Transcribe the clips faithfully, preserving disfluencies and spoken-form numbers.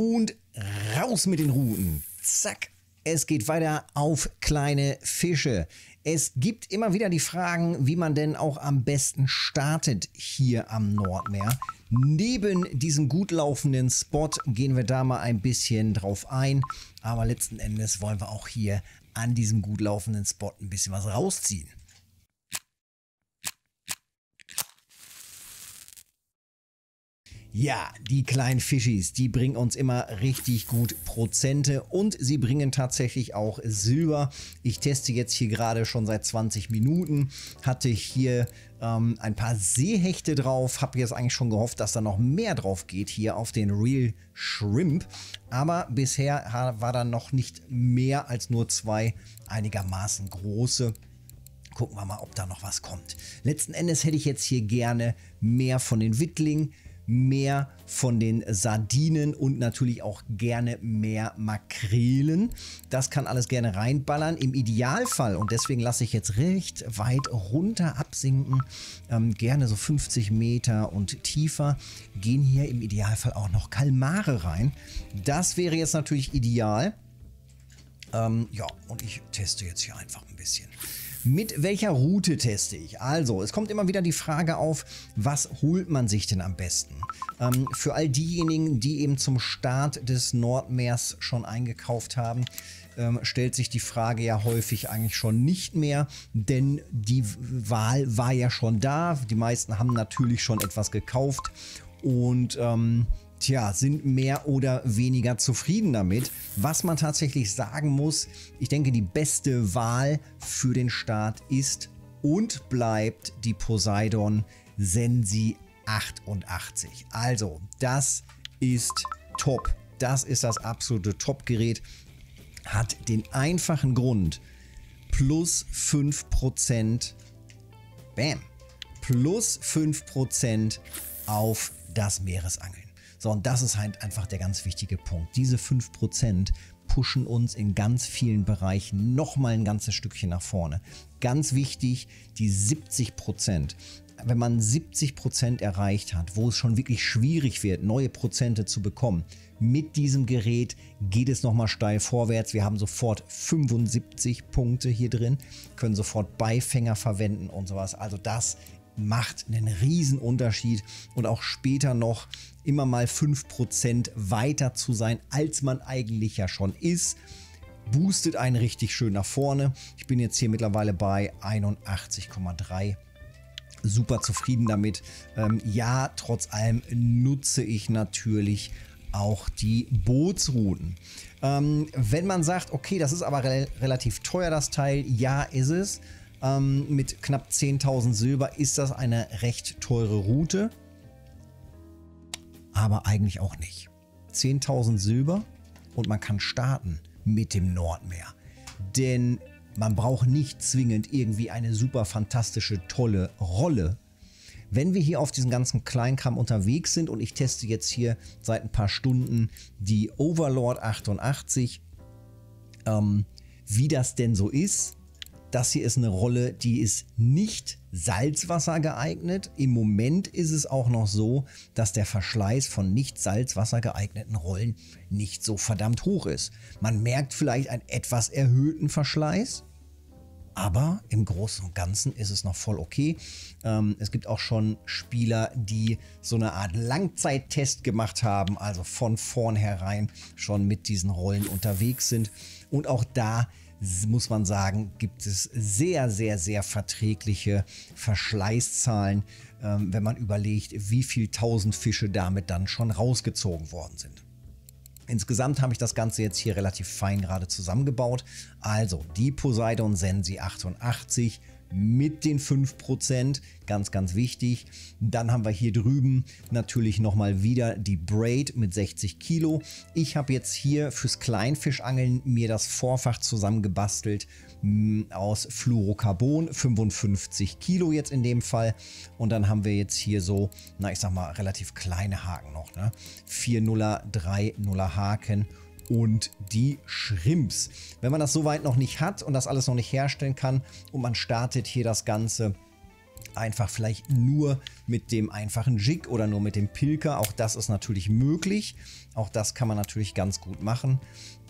und raus mit den Ruten. Zack. Es geht weiter auf kleine Fische. Es gibt immer wieder die Fragen, wie man denn auch am besten startet hier am Nordmeer. Neben diesem gut laufenden Spot gehen wir da mal ein bisschen drauf ein. Aber letzten Endes wollen wir auch hier an diesem gut laufenden Spot ein bisschen was rausziehen. Ja, die kleinen Fischis, die bringen uns immer richtig gut Prozente und sie bringen tatsächlich auch Silber. Ich teste jetzt hier gerade schon seit zwanzig Minuten, hatte hier ähm, ein paar Seehechte drauf, habe jetzt eigentlich schon gehofft, dass da noch mehr drauf geht hier auf den Real Shrimp. Aber bisher war da noch nicht mehr als nur zwei einigermaßen große. Gucken wir mal, ob da noch was kommt. Letzten Endes hätte ich jetzt hier gerne mehr von den Wittlingen, mehr von den Sardinen und natürlich auch gerne mehr Makrelen. Das kann alles gerne reinballern. Im Idealfall, und deswegen lasse ich jetzt recht weit runter absinken, ähm, gerne so fünfzig Meter und tiefer, gehen hier im Idealfall auch noch Kalmare rein. Das wäre jetzt natürlich ideal. Ähm, ja, und ich teste jetzt hier einfach ein bisschen. Mit welcher Route teste ich? Also, es kommt immer wieder die Frage auf, was holt man sich denn am besten? Ähm, für all diejenigen, die eben zum Start des Nordmeers schon eingekauft haben, ähm, stellt sich die Frage ja häufig eigentlich schon nicht mehr, denn die Wahl war ja schon da. Die meisten haben natürlich schon etwas gekauft und ähm, tja, sind mehr oder weniger zufrieden damit. Was man tatsächlich sagen muss, ich denke, die beste Wahl für den Start ist und bleibt die Poseidon Sensi achtundachtzig. Also, das ist top. Das ist das absolute Top-Gerät. Hat den einfachen Grund, plus fünf Prozent, bam, plus fünf Prozent auf das Meeresangeln. So, und das ist halt einfach der ganz wichtige Punkt. Diese fünf Prozent pushen uns in ganz vielen Bereichen nochmal ein ganzes Stückchen nach vorne. Ganz wichtig, die siebzig Prozent. Wenn man siebzig Prozent erreicht hat, wo es schon wirklich schwierig wird, neue Prozente zu bekommen, mit diesem Gerät geht es nochmal steil vorwärts. Wir haben sofort fünfundsiebzig Punkte hier drin, können sofort Beifänger verwenden und sowas. Also das macht einen riesen Unterschied und auch später noch immer mal fünf Prozent weiter zu sein, als man eigentlich ja schon ist, boostet einen richtig schön nach vorne. Ich bin jetzt hier mittlerweile bei einundachtzig Komma drei. Super zufrieden damit. Ähm, ja, trotz allem nutze ich natürlich auch die Bootsrouten. Ähm, wenn man sagt, okay, das ist aber re- relativ teuer, das Teil, ja, ist es. Ähm, mit knapp zehntausend Silber ist das eine recht teure Route. Aber eigentlich auch nicht. zehntausend Silber und man kann starten mit dem Nordmeer. Denn man braucht nicht zwingend irgendwie eine super fantastische, tolle Rolle. Wenn wir hier auf diesem ganzen Kleinkram unterwegs sind und ich teste jetzt hier seit ein paar Stunden die Overlord achtundachtzig, ähm, wie das denn so ist. Das hier ist eine Rolle, die ist nicht Salzwasser geeignet. Im Moment ist es auch noch so, dass der Verschleiß von nicht Salzwasser geeigneten Rollen nicht so verdammt hoch ist. Man merkt vielleicht einen etwas erhöhten Verschleiß, aber im Großen und Ganzen ist es noch voll okay. Ähm, es gibt auch schon Spieler, die so eine Art Langzeittest gemacht haben, also von vornherein schon mit diesen Rollen unterwegs sind. Und auch da muss man sagen, gibt es sehr, sehr, sehr verträgliche Verschleißzahlen, ähm, wenn man überlegt, wie viel tausend Fische damit dann schon rausgezogen worden sind. Insgesamt habe ich das Ganze jetzt hier relativ fein gerade zusammengebaut. Also die Poseidon Sensi achtundachtzig mit den fünf Prozent, ganz, ganz wichtig. Dann haben wir hier drüben natürlich nochmal wieder die Braid mit sechzig Kilo. Ich habe jetzt hier fürs Kleinfischangeln mir das Vorfach zusammengebastelt aus Fluorocarbon, fünfundfünfzig Kilo jetzt in dem Fall. Und dann haben wir jetzt hier so, na ich sag mal, relativ kleine Haken noch, ne? vier Nuller, drei Nuller Haken. Und die Shrimps. Wenn man das soweit noch nicht hat und das alles noch nicht herstellen kann und man startet hier das Ganze einfach vielleicht nur mit dem einfachen Jig oder nur mit dem Pilker. Auch das ist natürlich möglich. Auch das kann man natürlich ganz gut machen.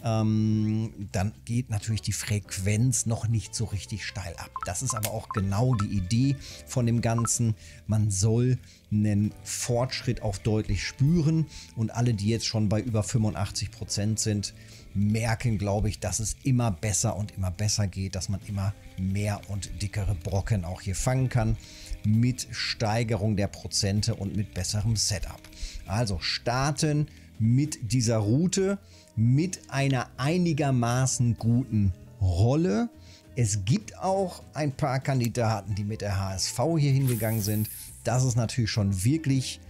Ähm, dann geht natürlich die Frequenz noch nicht so richtig steil ab. Das ist aber auch genau die Idee von dem Ganzen. Man soll einen Fortschritt auch deutlich spüren. Und alle, die jetzt schon bei über fünfundachtzig Prozent sind, merken, glaube ich, dass es immer besser und immer besser geht, dass man immer mehr und dickere Brocken auch hier fangen kann mit Steigerung der Prozente und mit besserem Setup. Also starten mit dieser Route, mit einer einigermaßen guten Rolle. Es gibt auch ein paar Kandidaten, die mit der H S V hier hingegangen sind. Das ist natürlich schon wirklich,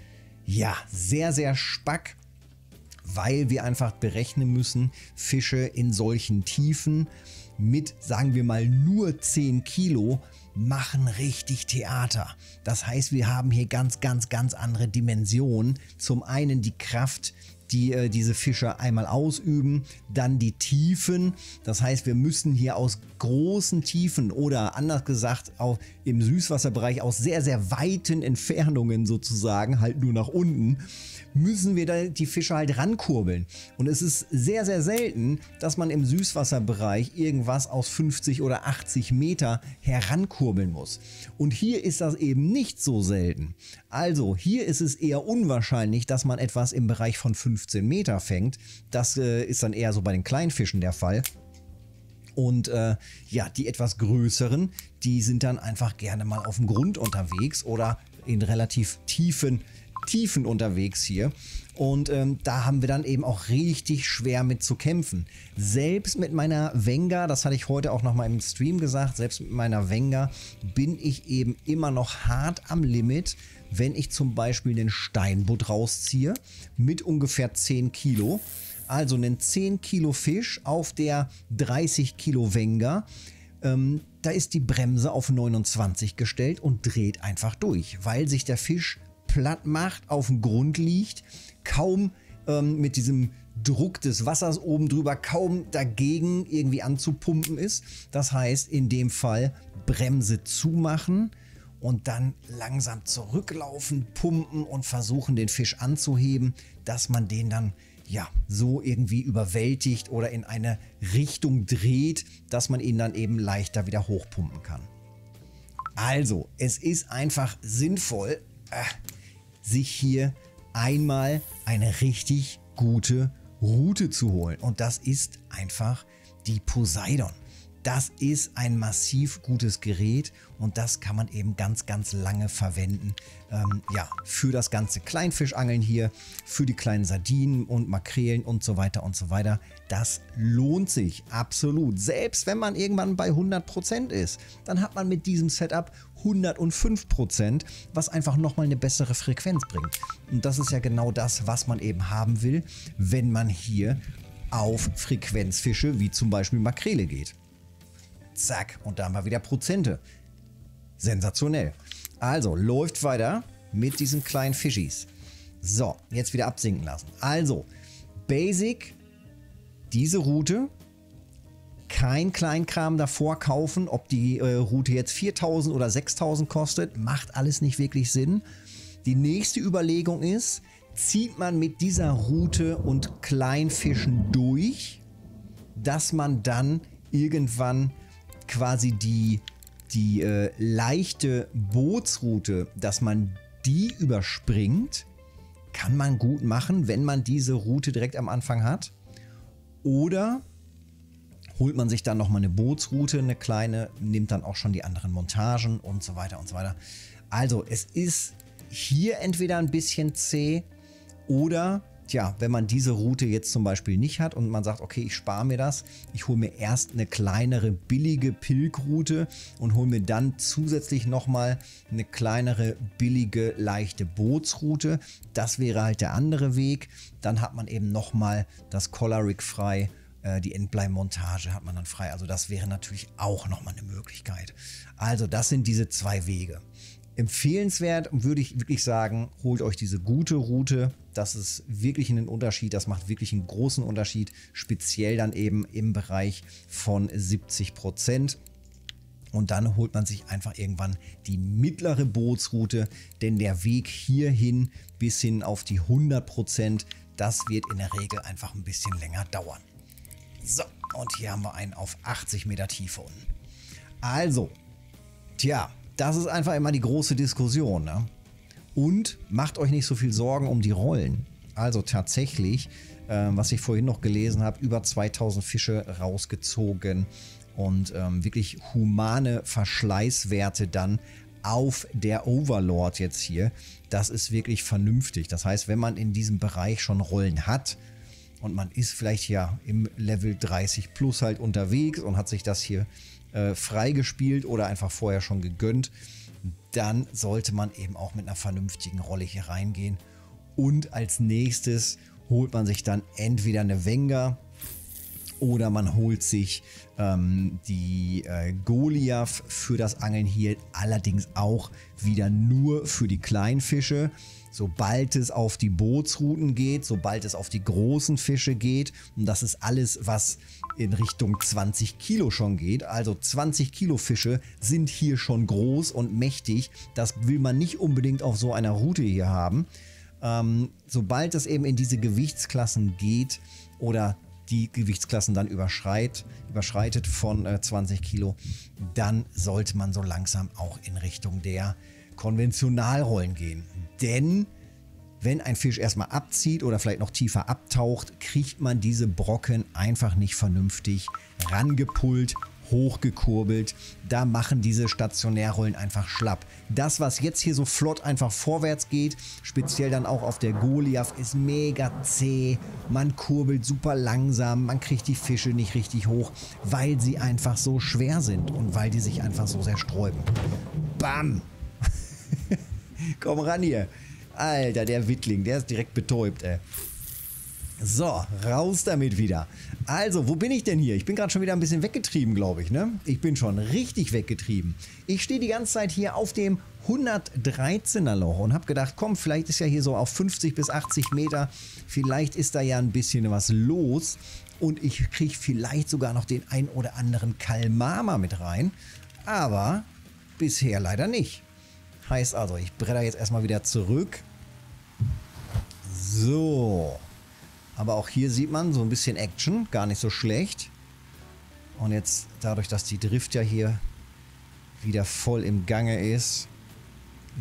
ja, sehr, sehr spack, weil wir einfach berechnen müssen, Fische in solchen Tiefen mit, sagen wir mal, nur zehn Kilo machen richtig Theater. Das heißt, wir haben hier ganz, ganz, ganz andere Dimensionen. Zum einen die Kraft, die äh, diese Fische einmal ausüben, dann die Tiefen. Das heißt, wir müssen hier aus großen Tiefen oder anders gesagt auch im Süßwasserbereich aus sehr, sehr weiten Entfernungen sozusagen, halt nur nach unten, müssen wir da die Fische halt rankurbeln. Und es ist sehr, sehr selten, dass man im Süßwasserbereich irgendwas aus fünfzig oder achtzig Meter herankurbeln muss. Und hier ist das eben nicht so selten. Also hier ist es eher unwahrscheinlich, dass man etwas im Bereich von fünfzehn Meter fängt. Das äh, ist dann eher so bei den Kleinfischen der Fall. Und äh, ja, die etwas größeren, die sind dann einfach gerne mal auf dem Grund unterwegs oder in relativ tiefen Tiefen unterwegs hier. Und ähm, da haben wir dann eben auch richtig schwer mit zu kämpfen. Selbst mit meiner Venga, das hatte ich heute auch nochmal im Stream gesagt, selbst mit meiner Venga bin ich eben immer noch hart am Limit, wenn ich zum Beispiel den Steinbutt rausziehe mit ungefähr zehn Kilo. Also einen zehn Kilo Fisch auf der dreißig Kilo Venga. Ähm, da ist die Bremse auf neunundzwanzig gestellt und dreht einfach durch, weil sich der Fisch platt macht, auf dem Grund liegt, kaum ähm, mit diesem Druck des Wassers oben drüber, kaum dagegen irgendwie anzupumpen ist. Das heißt, in dem Fall Bremse zumachen und dann langsam zurücklaufen, pumpen und versuchen, den Fisch anzuheben, dass man den dann ja so irgendwie überwältigt oder in eine Richtung dreht, dass man ihn dann eben leichter wieder hochpumpen kann. Also, es ist einfach sinnvoll, äh, sich hier einmal eine richtig gute Route zu holen. Und das ist einfach die Poseidon. Das ist ein massiv gutes Gerät und das kann man eben ganz, ganz lange verwenden. Ähm, ja, für das ganze Kleinfischangeln hier, für die kleinen Sardinen und Makrelen und so weiter und so weiter. Das lohnt sich absolut. Selbst wenn man irgendwann bei hundert Prozent ist, dann hat man mit diesem Setup hundertfünf Prozent, was einfach nochmal eine bessere Frequenz bringt. Und das ist ja genau das, was man eben haben will, wenn man hier auf Frequenzfische wie zum Beispiel Makrele geht. Zack, und da haben wir wieder Prozente. Sensationell. Also, läuft weiter mit diesen kleinen Fischis. So, jetzt wieder absinken lassen. Also, Basic, diese Route. Kein Kleinkram davor kaufen, ob die äh, Route jetzt viertausend oder sechstausend kostet, macht alles nicht wirklich Sinn. Die nächste Überlegung ist, zieht man mit dieser Route und Kleinfischen durch, dass man dann irgendwann quasi die, die äh, leichte Bootsroute, dass man die überspringt, kann man gut machen, wenn man diese Route direkt am Anfang hat. Oder holt man sich dann nochmal eine Bootsroute, eine kleine, nimmt dann auch schon die anderen Montagen und so weiter und so weiter. Also es ist hier entweder ein bisschen zäh oder, tja, wenn man diese Route jetzt zum Beispiel nicht hat und man sagt, okay, ich spare mir das, ich hole mir erst eine kleinere, billige Pilkroute und hole mir dann zusätzlich nochmal eine kleinere, billige, leichte Bootsroute. Das wäre halt der andere Weg. Dann hat man eben nochmal das Collar Rig frei. Die Endblei montage hat man dann frei. Also das wäre natürlich auch nochmal eine Möglichkeit. Also das sind diese zwei Wege. Empfehlenswert würde ich wirklich sagen, holt euch diese gute Route. Das ist wirklich einen Unterschied. Das macht wirklich einen großen Unterschied. Speziell dann eben im Bereich von siebzig Prozent. Und dann holt man sich einfach irgendwann die mittlere Bootsroute, denn der Weg hierhin bis hin auf die hundert Prozent, das wird in der Regel einfach ein bisschen länger dauern. So, und hier haben wir einen auf achtzig Meter Tiefe unten. Also, tja, das ist einfach immer die große Diskussion, ne? Und macht euch nicht so viel Sorgen um die Rollen. Also tatsächlich, äh, was ich vorhin noch gelesen habe, über zweitausend Fische rausgezogen und ähm, wirklich humane Verschleißwerte dann auf der Overlord jetzt hier. Das ist wirklich vernünftig. Das heißt, wenn man in diesem Bereich schon Rollen hat und man ist vielleicht ja im Level dreißig plus halt unterwegs und hat sich das hier äh, freigespielt oder einfach vorher schon gegönnt, dann sollte man eben auch mit einer vernünftigen Rolle hier reingehen. Und als nächstes holt man sich dann entweder eine Wenger oder man holt sich ähm, die äh, Goliath für das Angeln hier, allerdings auch wieder nur für die Kleinfische. Sobald es auf die Bootsrouten geht, sobald es auf die großen Fische geht, und das ist alles, was in Richtung zwanzig Kilo schon geht, also zwanzig Kilo Fische sind hier schon groß und mächtig, das will man nicht unbedingt auf so einer Route hier haben. Ähm, sobald es eben in diese Gewichtsklassen geht oder die Gewichtsklassen dann überschreit, überschreitet von äh, zwanzig Kilo, dann sollte man so langsam auch in Richtung der Konventionalrollen gehen. Denn wenn ein Fisch erstmal abzieht oder vielleicht noch tiefer abtaucht, kriegt man diese Brocken einfach nicht vernünftig rangepult, hochgekurbelt. Da machen diese Stationärrollen einfach schlapp. Das, was jetzt hier so flott einfach vorwärts geht, speziell dann auch auf der Goliath, ist mega zäh. Man kurbelt super langsam, man kriegt die Fische nicht richtig hoch, weil sie einfach so schwer sind und weil die sich einfach so sehr sträuben. Bam! Komm ran hier. Alter, der Wittling, der ist direkt betäubt, ey. So, raus damit wieder. Also, wo bin ich denn hier? Ich bin gerade schon wieder ein bisschen weggetrieben, glaube ich, ne? Ich bin schon richtig weggetrieben. Ich stehe die ganze Zeit hier auf dem hundertdreizehner Loch und habe gedacht, komm, vielleicht ist ja hier so auf fünfzig bis achtzig Meter, vielleicht ist da ja ein bisschen was los und ich kriege vielleicht sogar noch den ein oder anderen Kalmama mit rein, aber bisher leider nicht. Heißt also, ich bretter jetzt erstmal wieder zurück. So. Aber auch hier sieht man so ein bisschen Action, gar nicht so schlecht. Und jetzt dadurch, dass die Drift ja hier wieder voll im Gange ist.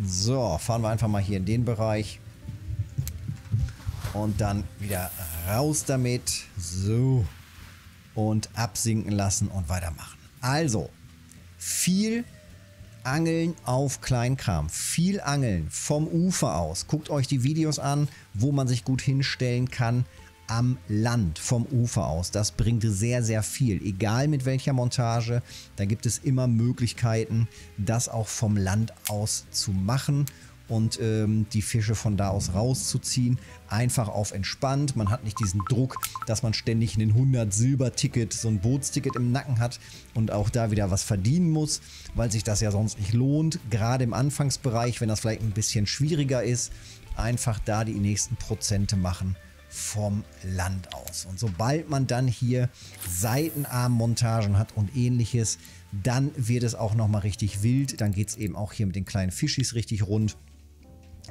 So, fahren wir einfach mal hier in den Bereich. Und dann wieder raus damit. So. Und absinken lassen und weitermachen. Also, viel Angeln auf Kleinkram, viel Angeln vom Ufer aus. Guckt euch die Videos an, wo man sich gut hinstellen kann. Am Land, vom Ufer aus. Das bringt sehr, sehr viel. Egal mit welcher Montage, da gibt es immer Möglichkeiten, das auch vom Land aus zu machen und ähm, die Fische von da aus rauszuziehen. Einfach auf entspannt. Man hat nicht diesen Druck, dass man ständig ein hundert Silber-Ticket, so ein Bootsticket im Nacken hat und auch da wieder was verdienen muss, weil sich das ja sonst nicht lohnt. Gerade im Anfangsbereich, wenn das vielleicht ein bisschen schwieriger ist, einfach da die nächsten Prozente machen vom Land aus. Und sobald man dann hier Seitenarmmontagen hat und ähnliches, dann wird es auch nochmal richtig wild. Dann geht es eben auch hier mit den kleinen Fischis richtig rund.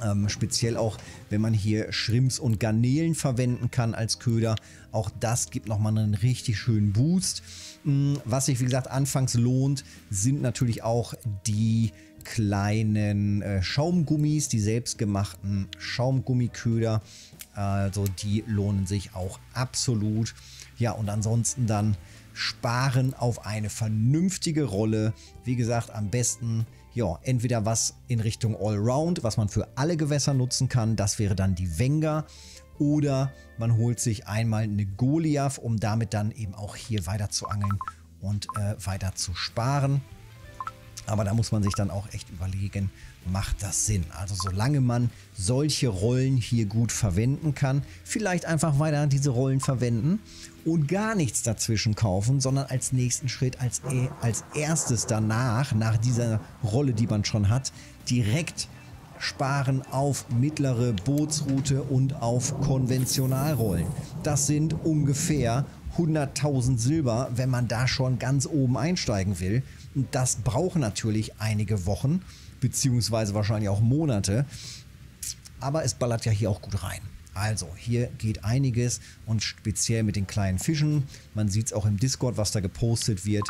Ähm, speziell auch, wenn man hier Shrimps und Garnelen verwenden kann als Köder. Auch das gibt nochmal einen richtig schönen Boost. Was sich, wie gesagt, anfangs lohnt, sind natürlich auch die kleinen äh, Schaumgummis, die selbstgemachten Schaumgummiköder. Also die lohnen sich auch absolut. Ja, und ansonsten dann sparen auf eine vernünftige Rolle. Wie gesagt, am besten ja entweder was in Richtung Allround, was man für alle Gewässer nutzen kann. Das wäre dann die Wenger. Oder man holt sich einmal eine Goliath, um damit dann eben auch hier weiter zu angeln und äh, weiter zu sparen. Aber da muss man sich dann auch echt überlegen, macht das Sinn? Also solange man solche Rollen hier gut verwenden kann, vielleicht einfach weiter diese Rollen verwenden und gar nichts dazwischen kaufen, sondern als nächsten Schritt, als, als erstes danach, nach dieser Rolle, die man schon hat, direkt sparen auf mittlere Bootsroute und auf Konventionalrollen. Das sind ungefähr hunderttausend Silber, wenn man da schon ganz oben einsteigen will. Und das braucht natürlich einige Wochen, beziehungsweise wahrscheinlich auch Monate. Aber es ballert ja hier auch gut rein. Also, hier geht einiges und speziell mit den kleinen Fischen. Man sieht es auch im Discord, was da gepostet wird.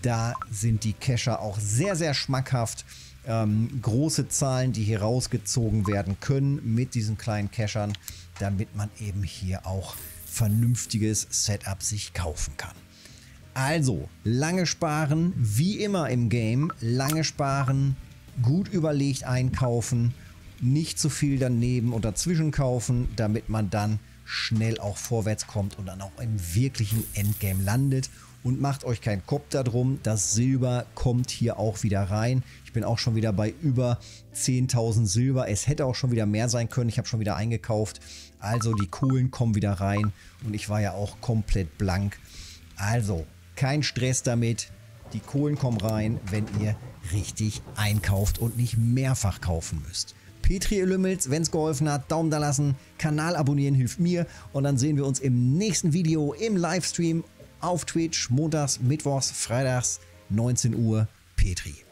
Da sind die Kescher auch sehr, sehr schmackhaft. Ähm, große Zahlen, die hier rausgezogen werden können mit diesen kleinen Keschern, damit man eben hier auch vernünftiges Setup sich kaufen kann. Also, lange sparen, wie immer im Game. Lange sparen, gut überlegt einkaufen. Nicht zu viel daneben und dazwischen kaufen, damit man dann schnell auch vorwärts kommt und dann auch im wirklichen Endgame landet. Und macht euch keinen Kopf darum, das Silber kommt hier auch wieder rein. Ich bin auch schon wieder bei über zehntausend Silber. Es hätte auch schon wieder mehr sein können, ich habe schon wieder eingekauft. Also die Kohlen kommen wieder rein und ich war ja auch komplett blank. Also kein Stress damit, die Kohlen kommen rein, wenn ihr richtig einkauft und nicht mehrfach kaufen müsst. Petri Lümmels, wenn es geholfen hat, Daumen da lassen, Kanal abonnieren hilft mir und dann sehen wir uns im nächsten Video im Livestream auf Twitch, montags, mittwochs, freitags, neunzehn Uhr, Petri.